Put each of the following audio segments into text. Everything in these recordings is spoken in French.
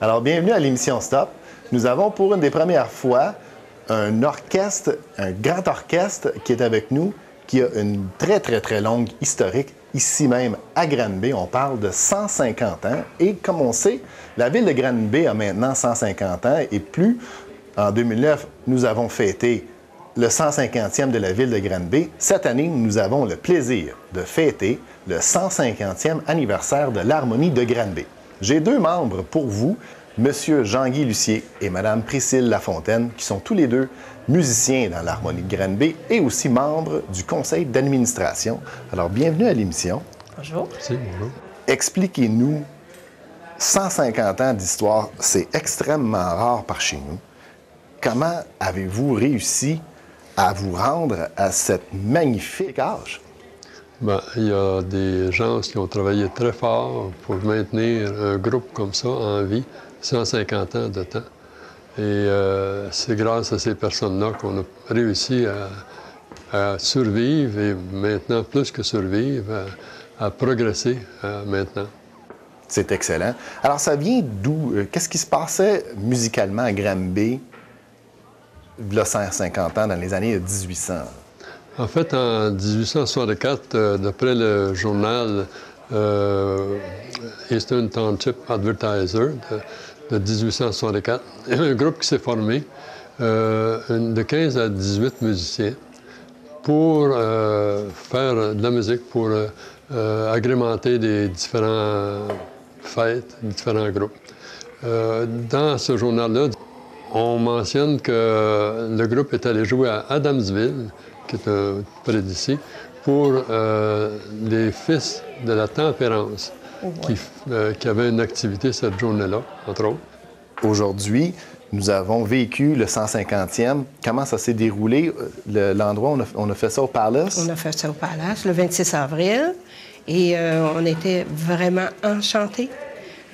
Alors, bienvenue à l'émission Stop. Nous avons pour une des premières fois un orchestre, un grand orchestre qui est avec nous, qui a une très longue historique ici même à Granby. On parle de 150 ans et comme on sait, la ville de Granby a maintenant 150 ans et plus. En 2009, nous avons fêté le 150e de la ville de Granby. Cette année, nous avons le plaisir de fêter le 150e anniversaire de l'Harmonie de Granby. J'ai deux membres pour vous, M. Jean-Guy Lussier et Mme Priscille Lafontaine, qui sont tous les deux musiciens dans l'Harmonie de Granby et aussi membres du conseil d'administration. Alors, bienvenue à l'émission. Bonjour. Merci, bonjour. Expliquez-nous, 150 ans d'histoire, c'est extrêmement rare par chez nous. Comment avez-vous réussi à vous rendre à cette magnifique âge? Bien, il y a des gens qui ont travaillé très fort pour maintenir un groupe comme ça en vie, 150 ans de temps. Et c'est grâce à ces personnes-là qu'on a réussi à survivre et maintenant, plus que survivre, à progresser maintenant. C'est excellent. Alors, ça vient d'où? Qu'est-ce qui se passait musicalement à Granby, il y a 150 ans, dans les années 1800? En fait, en 1864, d'après le journal Eastern Township Advertiser de 1864, il y a un groupe qui s'est formé de 15 à 18 musiciens pour faire de la musique, pour agrémenter les différentes fêtes, différents groupes. Dans ce journal-là, on mentionne que le groupe est allé jouer à Adamsville, qui est près d'ici, pour les fils de la tempérance, qui avaient une activité cette journée-là, entre autres. Aujourd'hui, nous avons vécu le 150e. Comment ça s'est déroulé? L'endroit, on a fait ça au Palace? On a fait ça au Palace le 26 avril et on était vraiment enchantés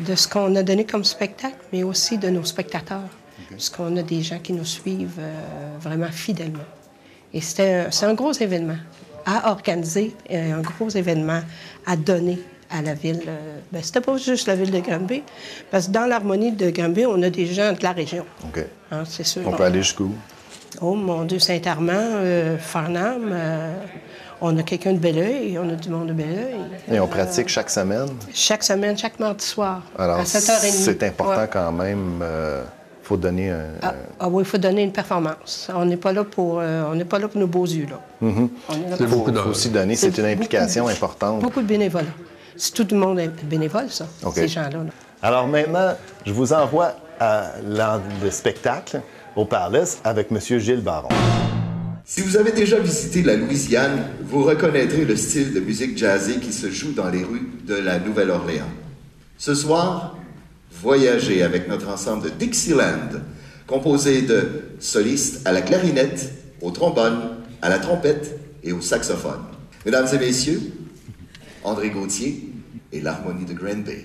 de ce qu'on a donné comme spectacle, mais aussi de nos spectateurs, puisqu'on a des gens qui nous suivent vraiment fidèlement. Et c'est un gros événement à organiser, un gros événement à donner à la ville. Bien, c'était pas juste la ville de Granby, parce que dans l'harmonie de Granby, on a des gens de la région. OK. Hein, c'est sûr. On peut aller jusqu'où? Oh, mon Dieu, Saint-Armand, Farnham, on a quelqu'un de Beloeil, on a du monde de Beloeil. Et on pratique chaque semaine? Chaque semaine, chaque mardi soir, alors, à 7h30. C'est important quand même... Faut donner un... ah oui, il faut donner une performance. On n'est pas là pour nos beaux yeux, là. Mm-hmm. Il faut aussi donner, c'est une implication importante. Beaucoup de bénévoles. C'est tout le monde bénévole, ça, okay, ces gens-là. Là. Alors maintenant, je vous envoie à le spectacle au Palace avec M. Gilles Baron. Si vous avez déjà visité la Louisiane, vous reconnaîtrez le style de musique jazzée qui se joue dans les rues de la Nouvelle-Orléans. Ce soir... voyager avec notre ensemble de Dixieland, composé de solistes à la clarinette, au trombone, à la trompette et au saxophone. Mesdames et messieurs, André Gauthier et l'Harmonie de Granby.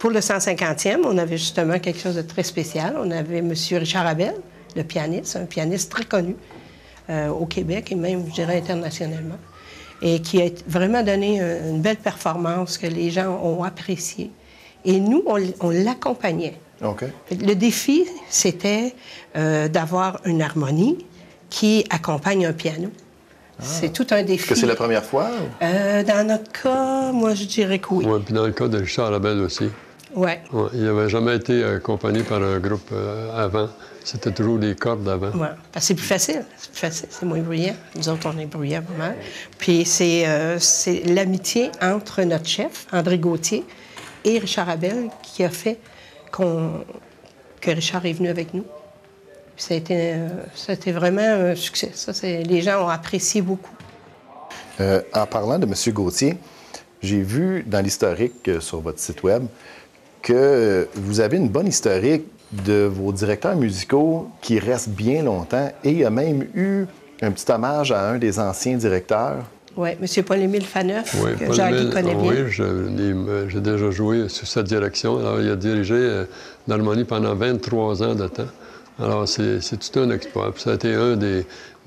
Pour le 150e, on avait justement quelque chose de très spécial. On avait M. Richard Abel, le pianiste, un pianiste très connu au Québec et même, je dirais, internationalement, et qui a vraiment donné une belle performance que les gens ont appréciée. Et nous, on l'accompagnait. Okay. Le défi, c'était d'avoir une harmonie qui accompagne un piano. Ah. C'est tout un défi. Est-ce que c'est la première fois? Ou... dans notre cas, moi, je dirais que oui. Oui, puis dans le cas de Richard Abel aussi. Oui. Ouais, il n'avait jamais été accompagné par un groupe avant. C'était toujours des cordes avant. Oui, parce que c'est plus facile. C'est moins bruyant. Nous autres, on est bruyants vraiment. Puis c'est l'amitié entre notre chef, André Gauthier, et Richard Abel qui a fait que Richard est venu avec nous. Puis ça a été vraiment un succès. Ça, les gens ont apprécié beaucoup. En parlant de M. Gauthier, j'ai vu dans l'historique sur votre site Web que vous avez une bonne historique de vos directeurs musicaux qui restent bien longtemps et il y a même eu un petit hommage à un des anciens directeurs. Oui, M. Paul-Émile Faneuf, oui, que Jean-Guy connaît bien. Oui, j'ai déjà joué sous sa direction. Alors, il a dirigé l'harmonie pendant 23 ans de temps. Alors, c'est tout un exploit. Puis ça a été un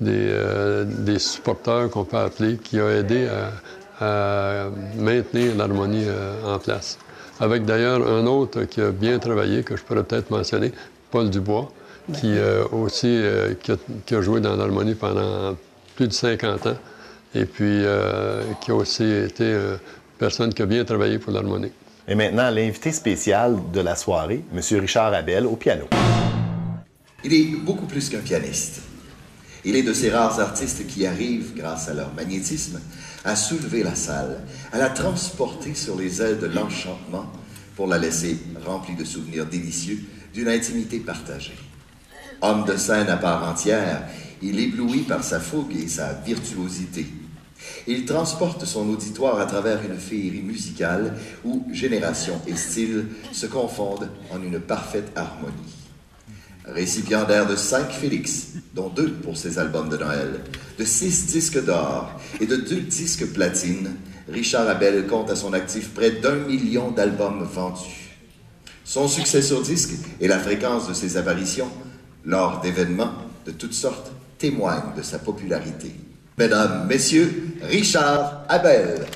des supporters qu'on peut appeler qui a aidé à maintenir l'harmonie en place. Avec d'ailleurs un autre qui a bien travaillé, que je pourrais peut-être mentionner, Paul Dubois, qui aussi qui a joué dans l'harmonie pendant plus de 50 ans et puis qui a aussi été une personne qui a bien travaillé pour l'harmonie. Et maintenant, l'invité spécial de la soirée, M. Richard Abel, au piano. Il est beaucoup plus qu'un pianiste. Il est de ces rares artistes qui arrivent, grâce à leur magnétisme, à soulever la salle, à la transporter sur les ailes de l'enchantement pour la laisser remplie de souvenirs délicieux d'une intimité partagée. Homme de scène à part entière, il éblouit par sa fougue et sa virtuosité. Il transporte son auditoire à travers une féerie musicale où génération et style se confondent en une parfaite harmonie. Récipiendaire de 5 Félix, dont 2 pour ses albums de Noël, de 6 disques d'or et de 2 disques platine, Richard Abel compte à son actif près d'1 million d'albums vendus. Son succès sur disque et la fréquence de ses apparitions lors d'événements de toutes sortes témoignent de sa popularité. Mesdames, Messieurs, Richard Abel.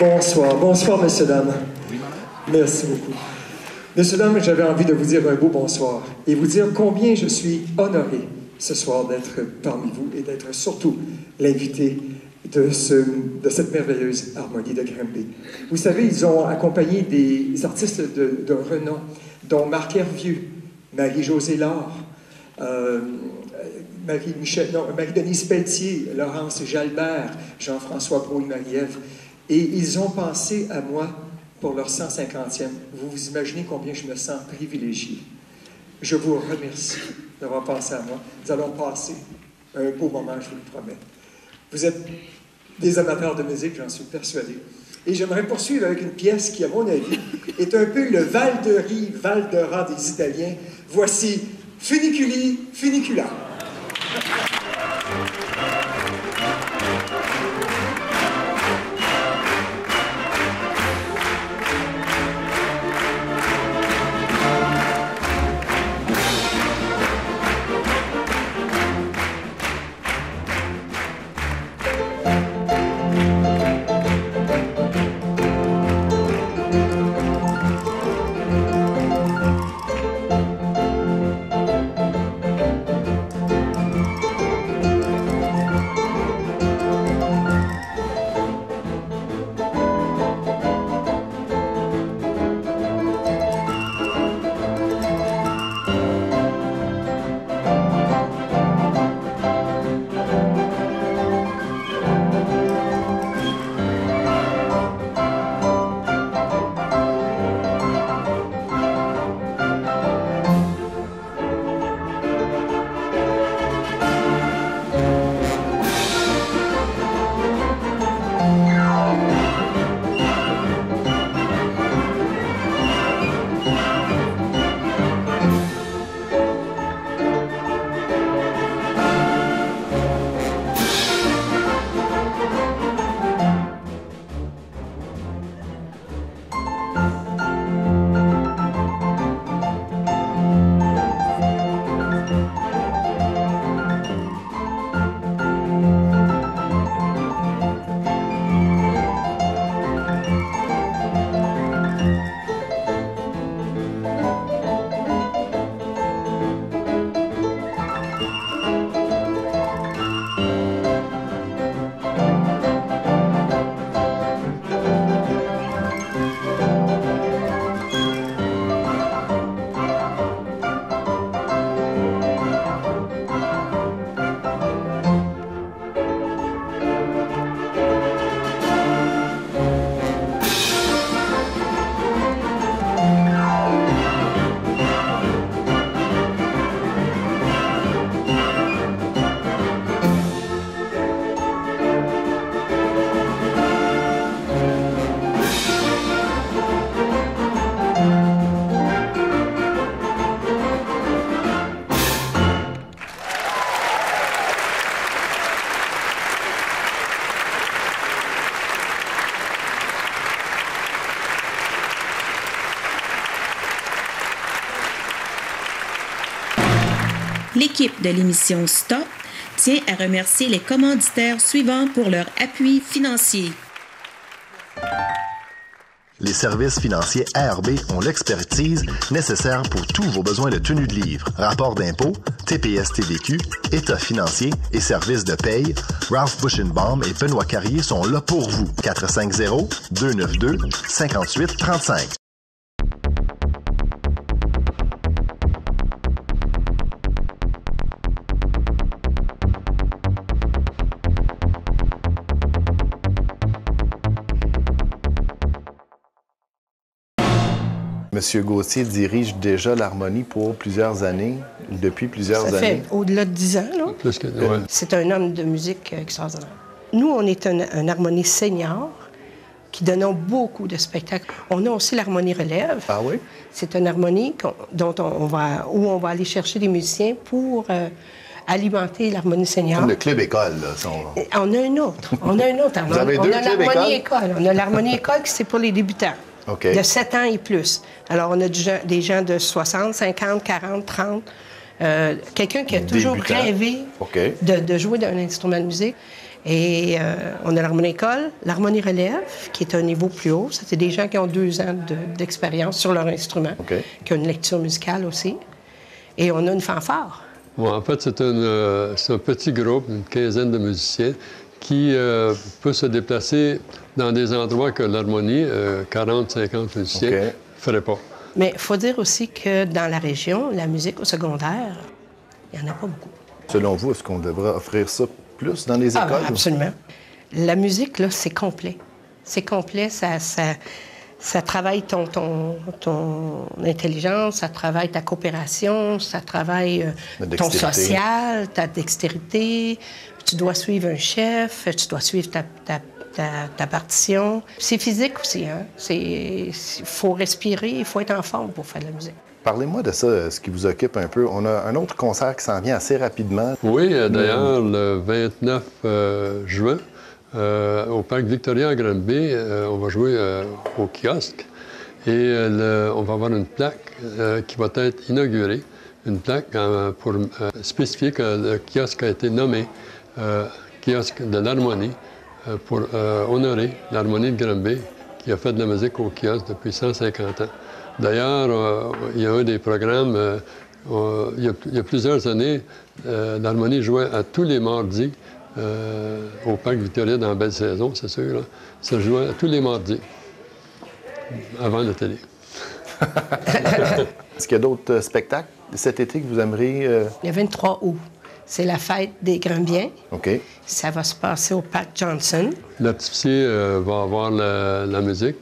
Bonsoir. Bonsoir, messieurs, dames. Merci beaucoup. Messieurs, dames, j'avais envie de vous dire un beau bonsoir et vous dire combien je suis honoré, ce soir d'être parmi vous et d'être surtout l'invité de cette merveilleuse harmonie de Granby. Vous savez, ils ont accompagné des artistes de renom, dont Marc Hervieux, Marie-Josée Laure, Marie-Denise Pelletier, Laurence Jalbert, Jean-François Brault et Marie-Ève. Et ils ont pensé à moi pour leur 150e. Vous vous imaginez combien je me sens privilégié. Je vous remercie d'avoir pensé à moi. Nous allons passer un beau moment, je vous le promets. Vous êtes des amateurs de musique, j'en suis persuadé. Et j'aimerais poursuivre avec une pièce qui, à mon avis, est un peu le Val de Rat des Italiens. Voici Funiculi, Funicula. L'équipe de l'émission Stop tient à remercier les commanditaires suivants pour leur appui financier. Les services financiers ARB ont l'expertise nécessaire pour tous vos besoins de tenue de livre, rapport d'impôt, TPS-TVQ, état financier et services de paye. Ralph Bushenbaum et Benoît Carrier sont là pour vous. 450-292-5835. M. Gauthier dirige déjà l'harmonie pour plusieurs années, depuis plusieurs années. Ça fait au-delà de 10 ans, là. Plus que... ouais. C'est un homme de musique extraordinaire. Nous, on est un harmonie senior qui donnons beaucoup de spectacles. On a aussi l'harmonie relève. Ah oui? C'est une harmonie où on va aller chercher des musiciens pour alimenter l'harmonie senior. Comme le club école, là. On a un autre. On a un autre harmonie. Vous avez deux clubs école. On a l'harmonie école qui c'est pour les débutants. Okay. De 7 ans et plus. Alors, on a des gens de 60, 50, 40, 30. Quelqu'un qui a toujours rêvé okay. de jouer d'un instrument de musique. Et on a l'harmonie école, l'harmonie relève, qui est un niveau plus haut. C'est des gens qui ont 2 ans d'expérience sur leur instrument, okay. qui ont une lecture musicale aussi. Et on a une fanfare. Bon, en fait, c'est un petit groupe, une quinzaine de musiciens, qui peut se déplacer dans des endroits que l'harmonie, 40-50 musiciens, ne ferait pas. Mais il faut dire aussi que dans la région, la musique au secondaire, il n'y en a pas beaucoup. Selon vous, est-ce qu'on devrait offrir ça plus dans les écoles? Ah, ben, absolument. La musique, là, c'est complet. C'est complet, ça travaille ton intelligence, ça travaille ta coopération, ça travaille ton social, ta dextérité. Tu dois suivre un chef, tu dois suivre ta partition. C'est physique aussi, hein? Il faut respirer, il faut être en forme pour faire de la musique. Parlez-moi de ça, ce qui vous occupe un peu. On a un autre concert qui s'en vient assez rapidement. Oui, d'ailleurs, le 29 juin, au parc Victoria à Granby, on va jouer au kiosque et on va avoir une plaque qui va être inaugurée, une plaque pour spécifier que le kiosque a été nommé kiosque de l'harmonie pour honorer l'harmonie de Granby qui a fait de la musique au kiosque depuis 150 ans. D'ailleurs, il y a eu des programmes, il y a plusieurs années, l'harmonie jouait à tous les mardis au parc Victoria dans la belle saison, c'est sûr. Hein? Ça jouait tous les mardis, avant la télé. Est-ce qu'il y a d'autres spectacles cet été que vous aimeriez? Le 23 août, c'est la fête des Granbiens. OK. Ça va se passer au Pat Johnson. L'artificier va avoir la musique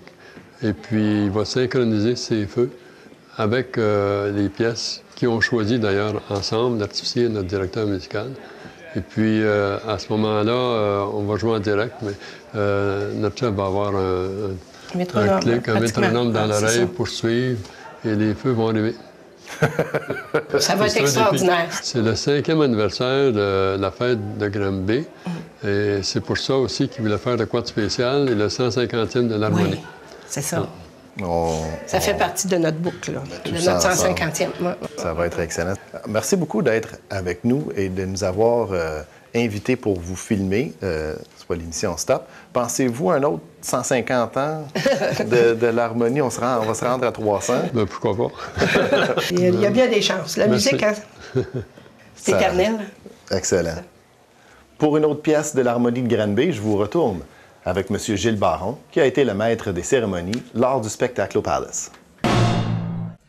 et puis il va synchroniser ses feux avec les pièces qu'ils ont choisies d'ailleurs ensemble, l'artificier et notre directeur musical. Et puis, à ce moment-là, on va jouer en direct, mais notre chef va avoir un clic, un métronome dans l'oreille pour suivre, et les feux vont arriver. Ça va être extraordinaire. C'est le 5e anniversaire de la fête de Granby, et c'est pour ça aussi qu'ils voulaient faire de quoi de spécial, et le 150e de l'harmonie. Oui, c'est ça. Ah. Ça fait partie de notre boucle, là, de notre 150e. Ça va être excellent. Merci beaucoup d'être avec nous et de nous avoir invités pour vous filmer. C'est pas l'émission Stop. Pensez-vous à un autre 150 ans de l'harmonie? On va se rendre à 300. Ben, pourquoi pas? Il y a bien des chances. La musique, hein? C'est éternel. Excellent. Pour une autre pièce de l'harmonie de Granby, je vous retourne avec M. Gilles Baron, qui a été le maître des cérémonies lors du spectacle au Palace.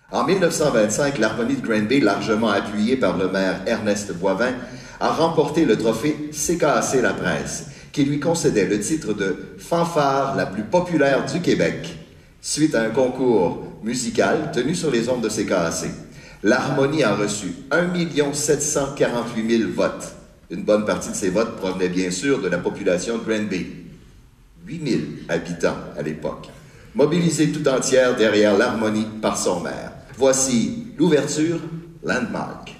En 1925, l'harmonie de Granby, largement appuyée par le maire Ernest Boivin, a remporté le trophée CKAC La Presse, qui lui concédait le titre de « Fanfare la plus populaire du Québec », suite à un concours musical tenu sur les ondes de CKAC. L'harmonie a reçu 1 748 000 votes. Une bonne partie de ces votes provenait bien sûr de la population de Granby. 8000 habitants à l'époque, mobilisés tout entière derrière l'harmonie par son maire. Voici l'ouverture Landmark.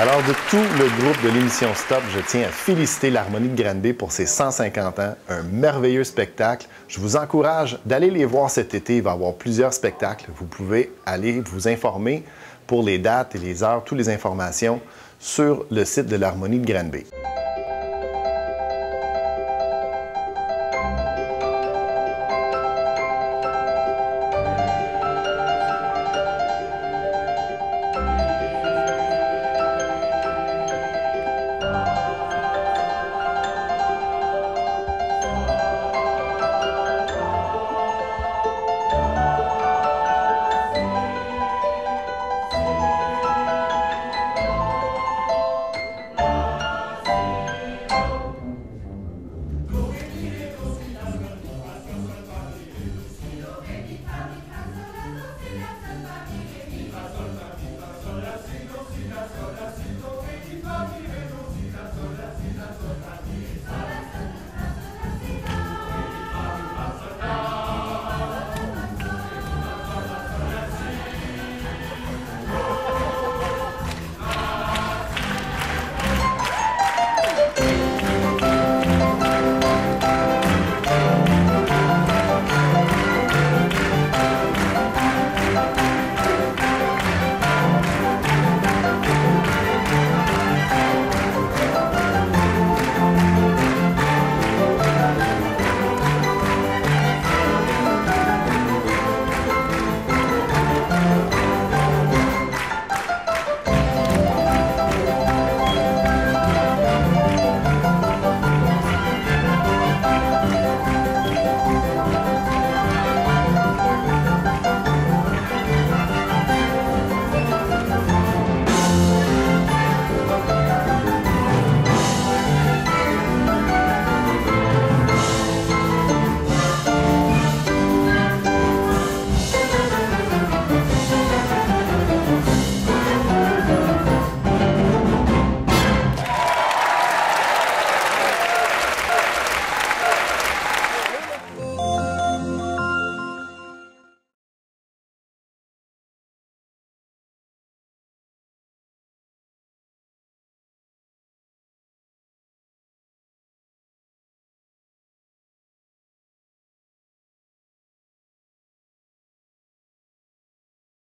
Alors, de tout le groupe de l'émission Stop, je tiens à féliciter l'Harmonie de Granby pour ses 150 ans. Un merveilleux spectacle. Je vous encourage d'aller les voir cet été. Il va y avoir plusieurs spectacles. Vous pouvez aller vous informer pour les dates et les heures, toutes les informations sur le site de l'Harmonie de Granby.